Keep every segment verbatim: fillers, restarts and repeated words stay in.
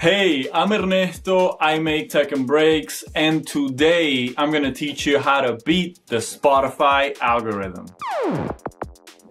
Hey, I'm Ernesto, I make tech and breaks, and today I'm gonna teach you how to beat the Spotify algorithm.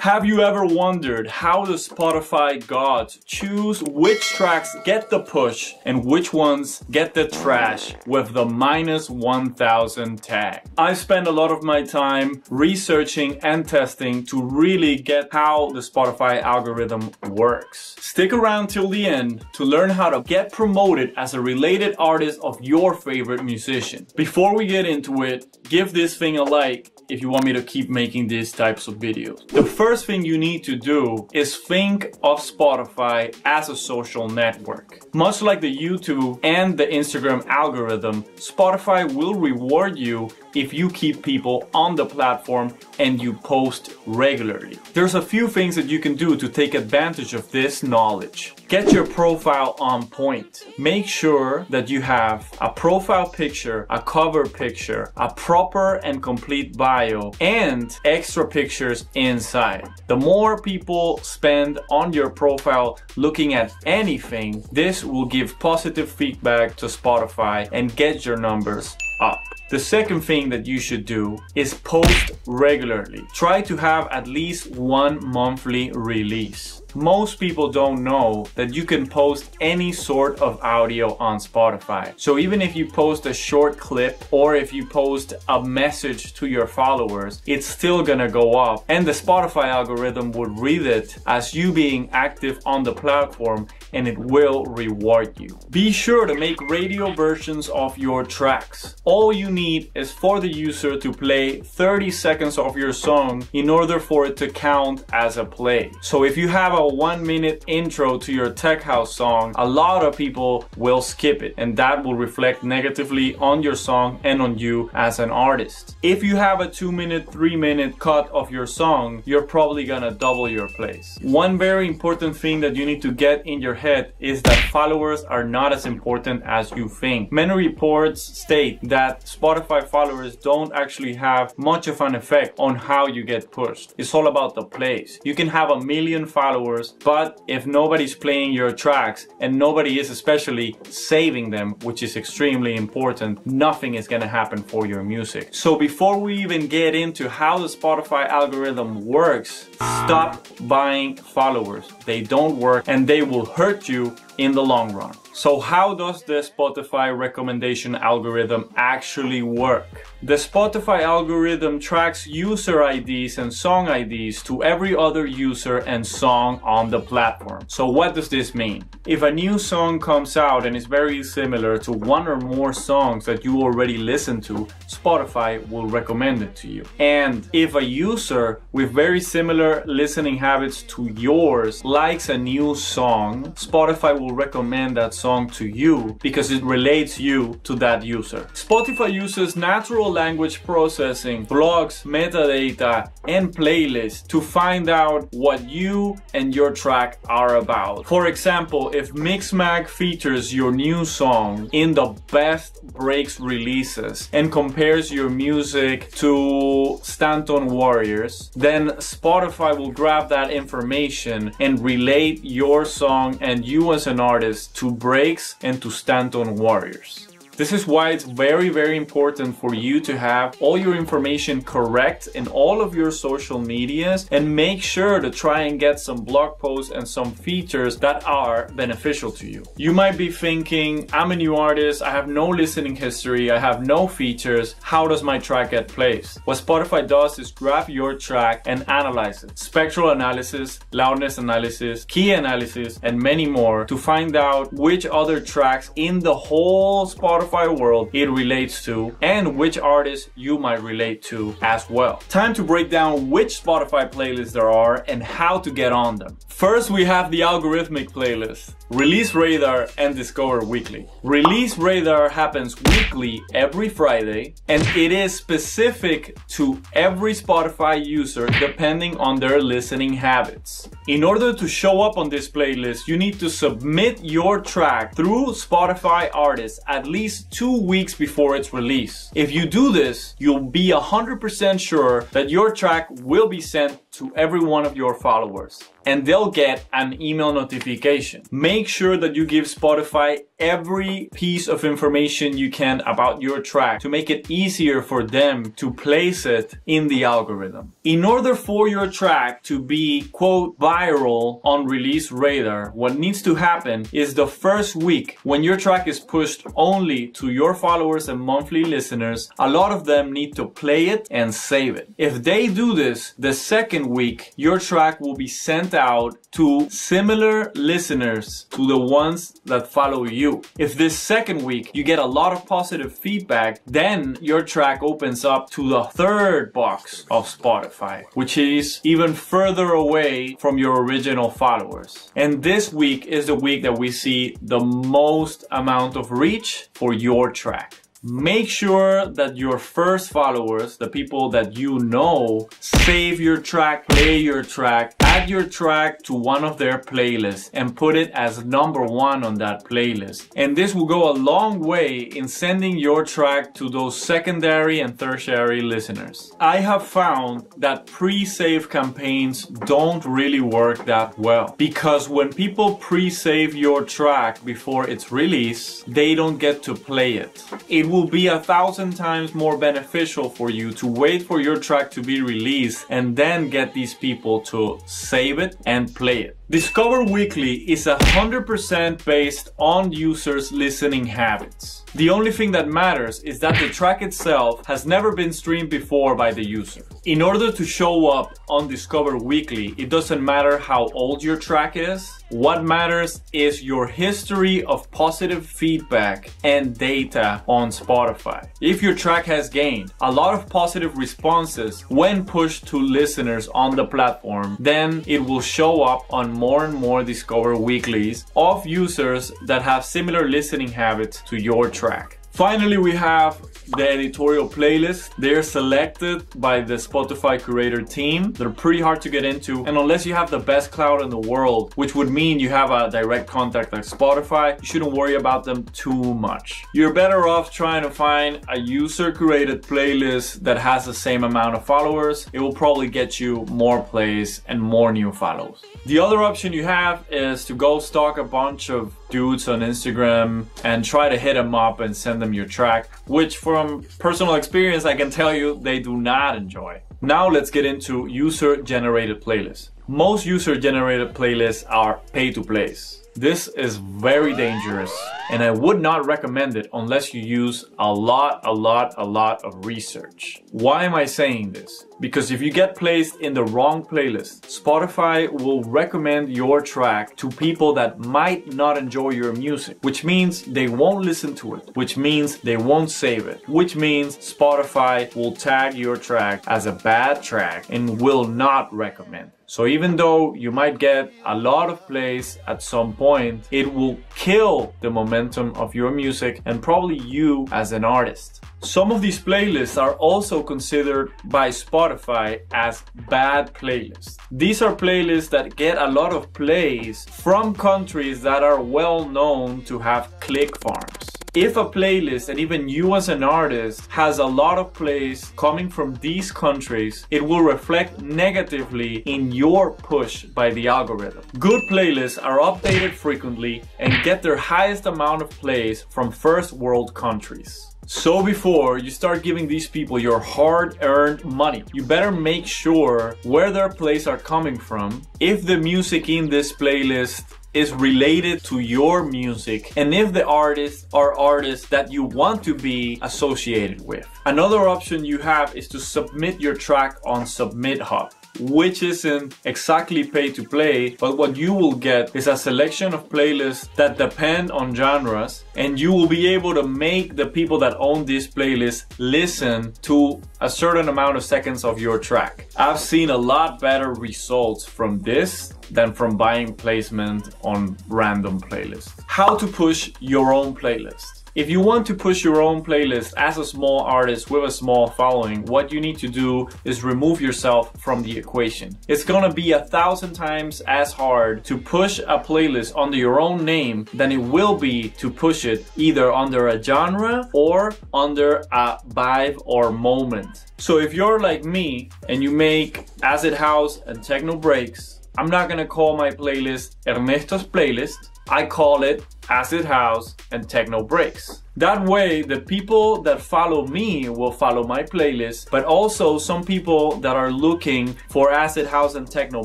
Have you ever wondered how the Spotify gods choose which tracks get the push and which ones get the trash with the minus one thousand tag? I spend a lot of my time researching and testing to really get how the Spotify algorithm works. Stick around till the end to learn how to get promoted as a related artist of your favorite musician. Before we get into it, give this thing a like if you want me to keep making these types of videos. The first thing you need to do is think of Spotify as a social network. Much like the YouTube and the Instagram algorithm, Spotify will reward you if you keep people on the platform and you post regularly. There's a few things that you can do to take advantage of this knowledge. Get your profile on point. Make sure that you have a profile picture, a cover picture, a proper and complete bio, and extra pictures inside. The more people spend on your profile looking at anything, this will give positive feedback to Spotify and get your numbers up. The second thing that you should do is post regularly. Try to have at least one monthly release. Most people don't know that you can post any sort of audio on Spotify. So even if you post a short clip or if you post a message to your followers, it's still gonna go up and the Spotify algorithm would read it as you being active on the platform and it will reward you. Be sure to make radio versions of your tracks. All you need is for the user to play thirty seconds of your song in order for it to count as a play. So if you have a one minute intro to your tech house song, a lot of people will skip it and that will reflect negatively on your song and on you as an artist. If you have a two minute, three minute cut of your song, you're probably gonna double your plays. One very important thing that you need to get in your head is that followers are not as important as you think. Many reports state that Spotify followers don't actually have much of an effect on how you get pushed. It's all about the plays. You can have a million followers, but if nobody's playing your tracks and nobody is especially saving them, which is extremely important, nothing is gonna happen for your music. So before we even get into how the Spotify algorithm works, stop buying followers. They don't work and they will hurt you in the long run. So how does the Spotify recommendation algorithm actually work? The Spotify algorithm tracks user I Ds and song I Ds to every other user and song on the platform. So what does this mean? If a new song comes out and is very similar to one or more songs that you already listen to, Spotify will recommend it to you. And if a user with very similar listening habits to yours likes a new song, Spotify will Will recommend that song to you because it relates you to that user. Spotify uses natural language processing, blogs, metadata, and playlists to find out what you and your track are about. For example, if Mixmag features your new song in the best breaks releases and compares your music to Stanton Warriors, then Spotify will grab that information and relate your song and you as an an artist to breaks and to Stanton Warriors. This is why it's very, very important for you to have all your information correct in all of your social medias and make sure to try and get some blog posts and some features that are beneficial to you. You might be thinking, I'm a new artist, I have no listening history, I have no features, how does my track get placed? What Spotify does is grab your track and analyze it. Spectral analysis, loudness analysis, key analysis, and many more to find out which other tracks in the whole Spotify world it relates to and which artists you might relate to as well. Time to break down which Spotify playlists there are and how to get on them. First, we have the algorithmic playlist, Release Radar and Discover Weekly. Release Radar happens weekly every Friday and it is specific to every Spotify user depending on their listening habits. In order to show up on this playlist, you need to submit your track through Spotify Artists at least two weeks before its release. If you do this, you'll be one hundred percent sure that your track will be sent to every one of your followers and they'll get an email notification. Make make sure that you give Spotify every piece of information you can about your track to make it easier for them to place it in the algorithm. In order for your track to be, quote, viral on Release Radar, what needs to happen is the first week when your track is pushed only to your followers and monthly listeners, a lot of them need to play it and save it. If they do this, the second week, your track will be sent out to similar listeners to the ones that follow you. If this second week you get a lot of positive feedback, then your track opens up to the third box of Spotify, which is even further away from your original followers. And this week is the week that we see the most amount of reach for your track. Make sure that your first followers, the people that you know, save your track, play your track, add your track to one of their playlists and put it as number one on that playlist. And this will go a long way in sending your track to those secondary and tertiary listeners. I have found that pre-save campaigns don't really work that well, because when people pre-save your track before its release, they don't get to play it. It will be a thousand times more beneficial for you to wait for your track to be released and then get these people to save it and play it. Discover Weekly is one hundred percent based on users' listening habits. The only thing that matters is that the track itself has never been streamed before by the user. In order to show up on Discover Weekly, it doesn't matter how old your track is. What matters is your history of positive feedback and data on Spotify. If your track has gained a lot of positive responses when pushed to listeners on the platform, then it will show up on more and more Discover Weeklies of users that have similar listening habits to your track. Finally, we have the editorial playlist. They're selected by the Spotify curator team. They're pretty hard to get into, and unless you have the best cloud in the world, which would mean you have a direct contact like Spotify, you shouldn't worry about them too much. You're better off trying to find a user curated playlist that has the same amount of followers. It will probably get you more plays and more new follows. The other option you have is to go stalk a bunch of dudes on Instagram and try to hit them up and send them your track, which for From personal experience, I can tell you they do not enjoy. Now let's get into user-generated playlists. Most user-generated playlists are pay-to-plays. This is very dangerous, and I would not recommend it unless you use a lot, a lot, a lot of research. Why am I saying this? Because if you get placed in the wrong playlist, Spotify will recommend your track to people that might not enjoy your music, which means they won't listen to it, which means they won't save it, which means Spotify will tag your track as a bad track and will not recommend. So even though you might get a lot of plays at some point, it will kill the momentum of your music and probably you as an artist. Some of these playlists are also considered by Spotify as bad playlists. These are playlists that get a lot of plays from countries that are well known to have click farms. If a playlist, and even you as an artist, has a lot of plays coming from these countries, it will reflect negatively in your push by the algorithm. Good playlists are updated frequently and get their highest amount of plays from first world countries. So before you start giving these people your hard-earned money, you better make sure where their plays are coming from, if the music in this playlist is related to your music, and if the artists are artists that you want to be associated with. Another option you have is to submit your track on SubmitHub, which isn't exactly pay to play, but what you will get is a selection of playlists that depend on genres, and you will be able to make the people that own this playlist listen to a certain amount of seconds of your track. I've seen a lot better results from this than from buying placement on random playlists. How to push your own playlist. If you want to push your own playlist as a small artist with a small following, what you need to do is remove yourself from the equation. It's gonna be a thousand times as hard to push a playlist under your own name than it will be to push it either under a genre or under a vibe or moment. So if you're like me and you make acid house and techno breaks, I'm not gonna call my playlist Ernesto's playlist. I call it Acid House and Techno Breaks. That way, the people that follow me will follow my playlist, but also some people that are looking for Acid House and Techno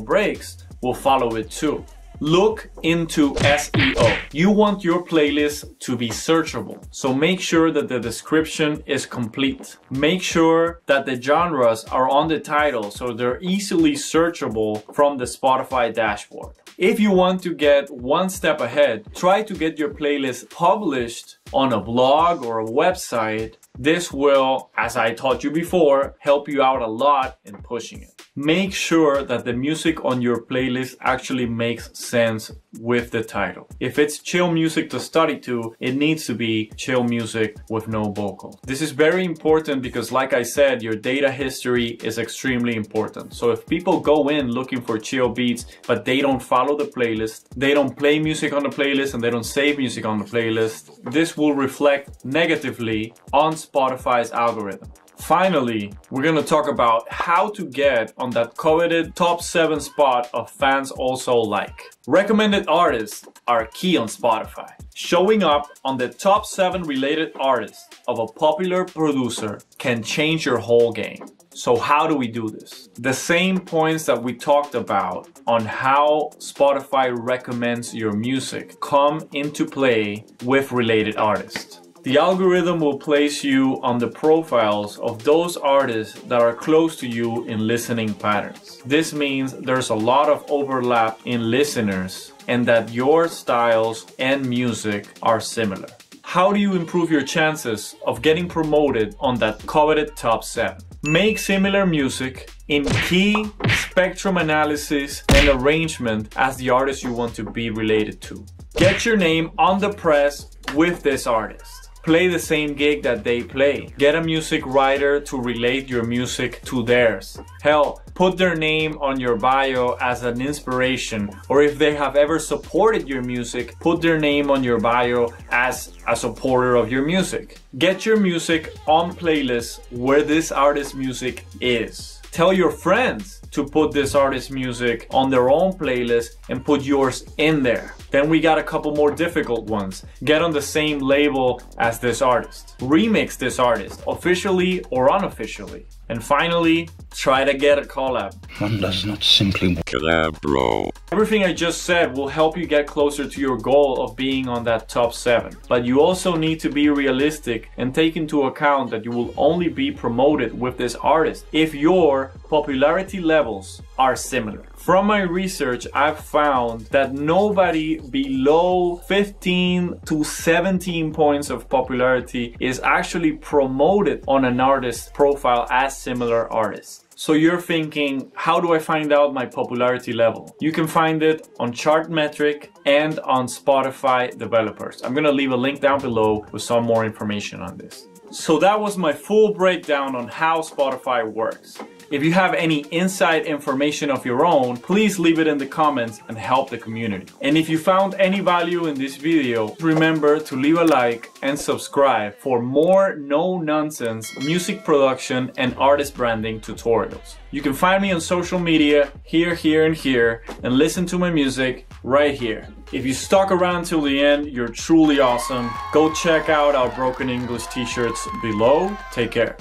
Breaks will follow it too. Look into S E O. You want your playlist to be searchable, so make sure that the description is complete. Make sure that the genres are on the title so they're easily searchable from the Spotify dashboard. If you want to get one step ahead, try to get your playlist published on a blog or a website. This will, as I taught you before, help you out a lot in pushing it. Make sure that the music on your playlist actually makes sense with the title. If it's chill music to study to, it needs to be chill music with no vocals. This is very important because, like I said, your data history is extremely important. So if people go in looking for chill beats, but they don't follow the playlist, they don't play music on the playlist, and they don't save music on the playlist, this will reflect negatively on Spotify's algorithm. Finally, we're gonna talk about how to get on that coveted top seven spot of fans also like. Recommended artists are key on Spotify. Showing up on the top seven related artists of a popular producer can change your whole game. So how do we do this? The same points that we talked about on how Spotify recommends your music come into play with related artists. The algorithm will place you on the profiles of those artists that are close to you in listening patterns. This means there's a lot of overlap in listeners and that your styles and music are similar. How do you improve your chances of getting promoted on that coveted top seven? Make similar music in key spectrum analysis and arrangement as the artist you want to be related to. Get your name on the press with this artist. Play the same gig that they play. Get a music writer to relate your music to theirs. Hell, put their name on your bio as an inspiration, or if they have ever supported your music, put their name on your bio as a supporter of your music. Get your music on playlists where this artist's music is. Tell your friends to put this artist's music on their own playlist and put yours in there. Then we got a couple more difficult ones. Get on the same label as this artist. Remix this artist, officially or unofficially. And finally, try to get a collab. One does not simply collab, bro. Everything I just said will help you get closer to your goal of being on that top seven. But you also need to be realistic and take into account that you will only be promoted with this artist if your popularity levels are similar. From my research, I've found that nobody below fifteen to seventeen points of popularity is actually promoted on an artist's profile as similar artists. So you're thinking, how do I find out my popularity level? You can find it on Chartmetric and on Spotify developers. I'm gonna leave a link down below with some more information on this. So that was my full breakdown on how Spotify works. If you have any inside information of your own, please leave it in the comments and help the community. And if you found any value in this video, remember to leave a like and subscribe for more no-nonsense music production and artist branding tutorials. You can find me on social media, here, here, and here, and listen to my music right here. If you stuck around till the end, you're truly awesome. Go check out our Broken English t-shirts below. Take care.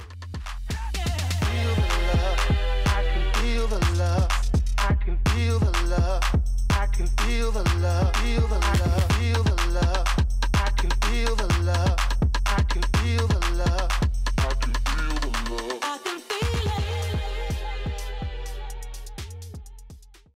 Feel the love, feel the love, I can feel the love.